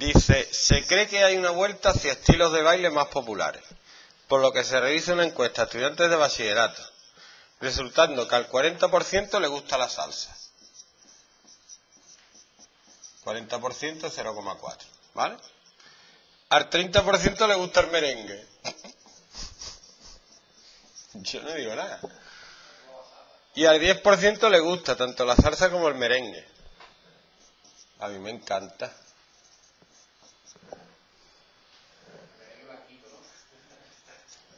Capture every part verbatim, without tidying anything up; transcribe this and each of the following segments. Dice, se cree que hay una vuelta hacia estilos de baile más populares, por lo que se realiza una encuesta a estudiantes de bachillerato, resultando que al cuarenta por ciento le gusta la salsa. cuarenta por ciento, cero coma cuatro, ¿vale? Al treinta por ciento le gusta el merengue. Yo no digo nada. Y al diez por ciento le gusta tanto la salsa como el merengue. A mí me encanta.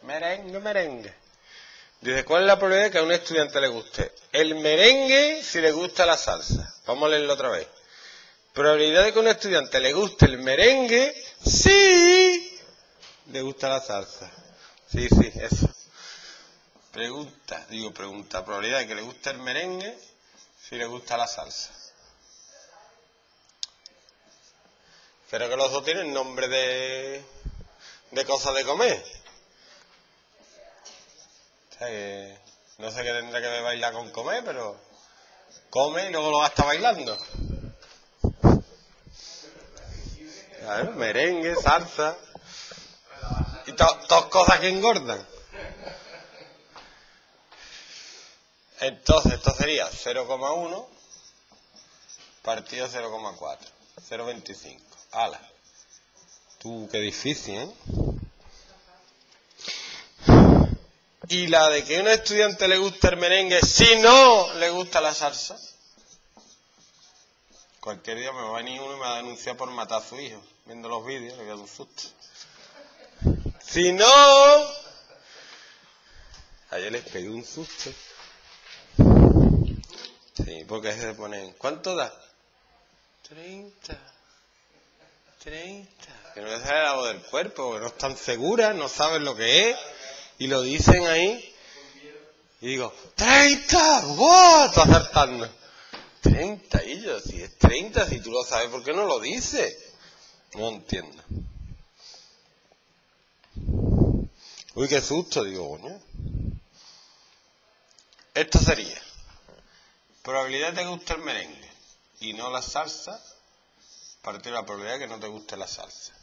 Merengue, merengue. Dice, ¿cuál es la probabilidad de que a un estudiante le guste el merengue si le gusta la salsa? Vamos a leerlo otra vez. Probabilidad de que a un estudiante le guste el merengue si le gusta la salsa. Sí, sí, eso. Pregunta, digo pregunta, probabilidad de que le guste el merengue si le gusta la salsa. Pero que los dos tienen nombre de, de cosas de comer. O sea que no sé qué tendrá que ver bailar con comer, pero come y luego lo va a estar bailando. Claro, merengue, salsa y todas to cosas que engordan. Entonces, esto sería cero coma uno partido cero coma cuatro, cero coma veinticinco. ¡Hala! Tú, qué difícil, ¿eh? Y la de que a un estudiante le gusta el merengue, si no le gusta la salsa. Cualquier día me va a venir uno y me va a denunciar por matar a su hijo. Viendo los vídeos, le voy a dar un susto. Si no... Ayer les pegué un susto. Sí, porque se ponen... ¿Cuánto da? treinta. treinta. Que no les sale la voz del cuerpo, porque no están seguras, no saben lo que es. Y lo dicen ahí. Y digo, ¡treinta! ¡Wow! Estoy acertando. treinta, y yo, si es treinta, si tú lo sabes, ¿por qué no lo dices? No entiendo. Uy, qué susto, digo, coño. Esto sería... probabilidad de que te guste el merengue y no la salsa, partido de la probabilidad de que no te guste la salsa.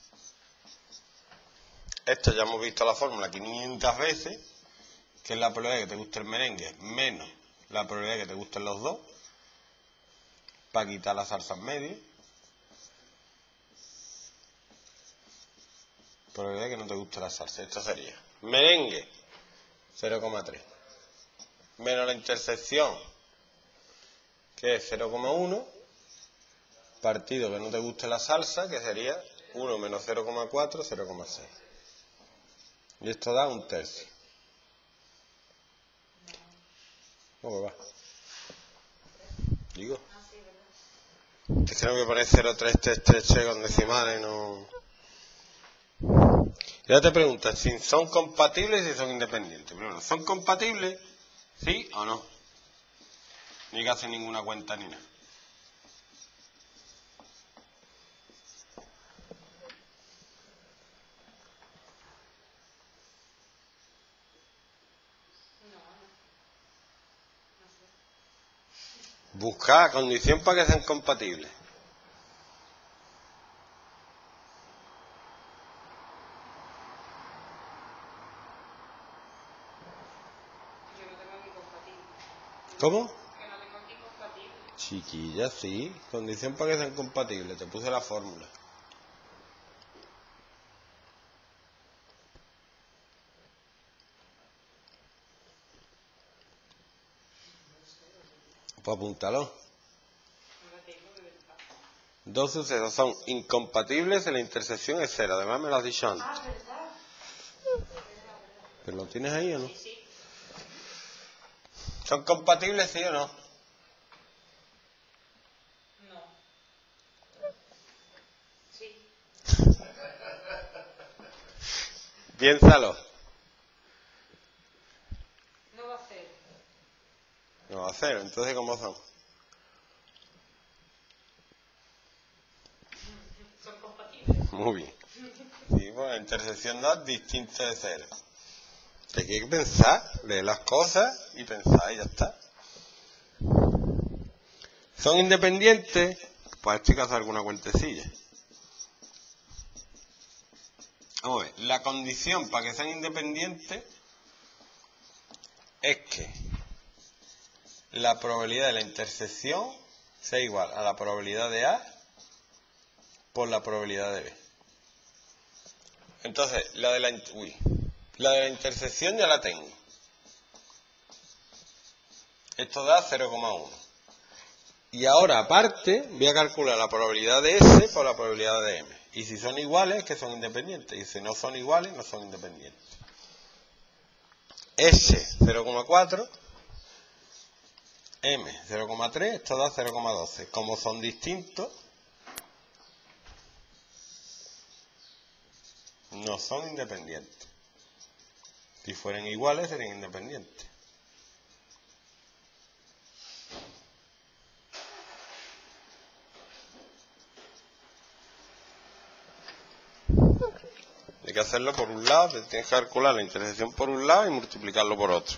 Esto ya hemos visto la fórmula quinientas veces, que es la probabilidad de que te guste el merengue menos la probabilidad de que te gusten los dos, para quitar la salsa en medio. Probabilidad de que no te guste la salsa. Esto sería merengue, cero coma tres, menos la intersección, que es cero coma uno, partido que no te guste la salsa, que sería uno menos cero coma cuatro, cero coma seis. Y esto da un tercio. ¿Cómo va? Digo. Es que no voy a poner cero coma tres tres tres tres con decimales, no... Ya te preguntan si son compatibles y si son independientes. Primero, ¿son compatibles? ¿Sí o no? Ni que hace ninguna cuenta ni nada. Buscar condición para que sean compatibles. ¿Cómo? Chiquilla, sí. Condición para que sean compatibles. Te puse la fórmula. Pues apúntalo. Dos sucesos son incompatibles en la intersección es cero. Además me lo has dicho antes. Ah, ¿verdad? ¿Pero lo tienes ahí o no? Sí, sí. ¿Son compatibles sí o no? Piénsalo. No va a ser. No va a ser, entonces ¿cómo son? Son compatibles. Muy bien. Sí, bueno, intersección dos distinta de cero. Te hay que pensar, leer las cosas y pensar y ya está. ¿Son independientes? Pues en este caso alguna cuentecilla. Vamos a ver, la condición para que sean independientes es que la probabilidad de la intersección sea igual a la probabilidad de A por la probabilidad de B. Entonces, la de la, uy, la, de la intersección ya la tengo. Esto da cero coma uno. Y ahora, aparte, voy a calcular la probabilidad de S por la probabilidad de M. Y si son iguales, es que son independientes. Y si no son iguales, no son independientes. S, cero coma cuatro. M, cero coma tres. Esto da cero coma doce. Como son distintos, no son independientes. Si fueran iguales, serían independientes. Hay que hacerlo por un lado, tienes que calcular la intersección por un lado y multiplicarlo por otro.